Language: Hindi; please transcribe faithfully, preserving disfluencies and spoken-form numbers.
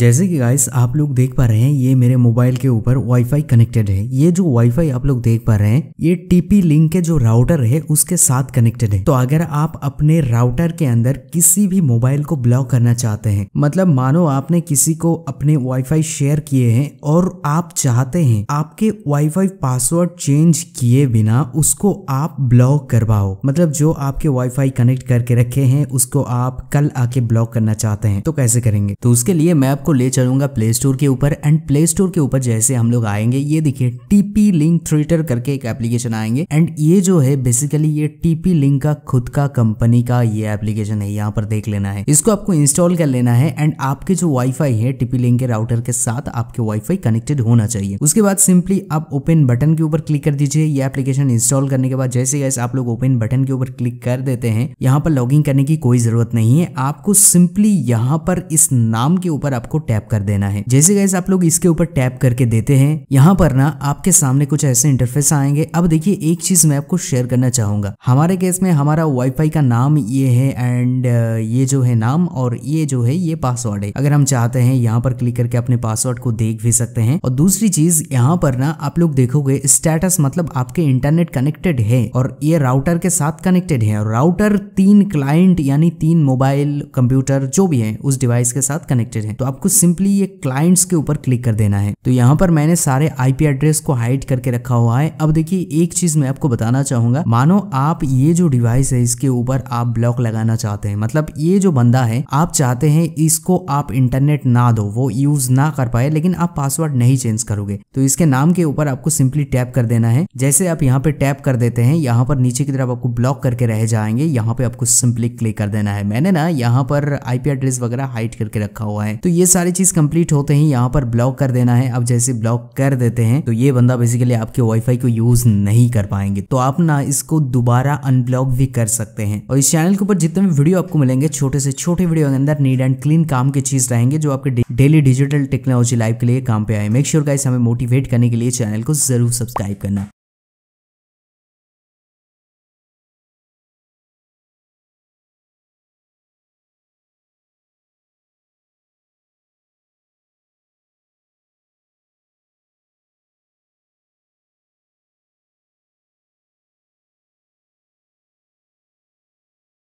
जैसे कि गाइस आप लोग देख पा रहे हैं, ये मेरे मोबाइल के ऊपर वाईफाई कनेक्टेड है। ये जो वाईफाई आप लोग देख पा रहे हैं ये टीपी लिंक के जो राउटर है उसके साथ कनेक्टेड है। तो अगर आप अपने राउटर के अंदर किसी भी मोबाइल को ब्लॉक करना चाहते हैं, मतलब मानो आपने किसी को अपने वाईफाई शेयर किए हैं और आप चाहते हैं आपके वाईफाई पासवर्ड चेंज किए बिना उसको आप ब्लॉक कर पाओ, मतलब जो आपके वाईफाई कनेक्ट करके रखे हैं उसको आप कल आके ब्लॉक करना चाहते हैं तो कैसे करेंगे। तो उसके लिए मैं आपको ले चलूंगा प्ले स्टोर के ऊपर, एंड प्ले स्टोर के ऊपर जैसे हम लोग आएंगे ये देखिए टीपी लिंक थ्रेटर करके एक एप्लीकेशन आएंगे। एंड ये जो है बेसिकली ये टीपी लिंक का खुद का कंपनी का ये एप्लीकेशन है, यहाँ पर देख लेना है। इसको आपको इंस्टॉल कर लेना है एंड आपके जो वाईफाई है टीपी लिंक के राउटर के साथ आपके वाईफाई कनेक्टेड होना चाहिए। उसके बाद सिंपली आप ओपन बटन के ऊपर क्लिक कर दीजिए। ये एप्लीकेशन इंस्टॉल करने के बाद जैसे गाइस आप लोग ओपन बटन के ऊपर क्लिक कर देते हैं, यहाँ पर लॉगिन करने की कोई जरूरत नहीं है। आपको सिंपली यहाँ पर इस नाम के ऊपर आपको टैप कर देना है। जैसे गाइस आप लोग इसके ऊपर टैप करके देते हैं, यहाँ पर ना आपके सामने कुछ ऐसे इंटरफेस आएंगे। अब देखिए एक चीज मैं आपको शेयर करना चाहूंगा, हमारे केस में हमारा वाईफाई का नाम ये है एंड ये जो है नाम और ये जो है ये पासवर्ड है। अगर हम चाहते हैं यहाँ पर क्लिक करके अपने पासवर्ड को देख भी सकते हैं। और दूसरी चीज यहाँ पर ना आप लोग देखोगे स्टेटस, मतलब आपके इंटरनेट कनेक्टेड है और ये राउटर के साथ कनेक्टेड है और राउटर तीन क्लाइंट यानी तीन मोबाइल कंप्यूटर जो भी है उस डिवाइस के साथ कनेक्टेड है। तो आपको सिंपली ये क्लाइंट्स के ऊपर क्लिक कर देना है। तो यहाँ पर मैंने सारे आईपी एड्रेस को हाइड करके रखा हुआ है। अब देखिए एक चीज मैं आपको बताना चाहूंगा, मानो आप ये जो डिवाइस है इसके ऊपर आप ब्लॉक लगाना चाहते हैं, मतलब ये जो बंदा है आप चाहते हैं इसको आप इंटरनेट ना दो, वो यूज ना कर पाए, लेकिन आप पासवर्ड नहीं चेंज करोगे। तो इसके नाम के ऊपर आपको सिंपली टैप कर देना है। जैसे आप यहाँ पे टैप कर देते हैं, यहाँ पर नीचे की तरफ आपको ब्लॉक करके रह जाएंगे, यहाँ पे आपको सिंपली क्लिक कर देना है। मैंने ना यहाँ पर आईपी एड्रेस वगैरह हाइड करके रखा हुआ है। तो ये सारी चीज कंप्लीट होते ही यहाँ पर ब्लॉक कर देना है। अब जैसे ब्लॉक कर देते हैं तो ये बंदा बेसिकली आपके वाईफाई को यूज नहीं कर पाएंगे। तो आप ना इसको दोबारा अनब्लॉक भी कर सकते हैं। और इस चैनल के ऊपर जितने भी वीडियो आपको मिलेंगे छोटे से छोटे वीडियो के अंदर नीड एंड क्लीन काम की चीज रहेंगे जो आपके डेली डिजिटल टेक्नोलॉजी लाइफ के लिए काम पे आए। मेक श्योर गाइस हमें मोटिवेट करने के लिए चैनल को जरूर सब्सक्राइब करना।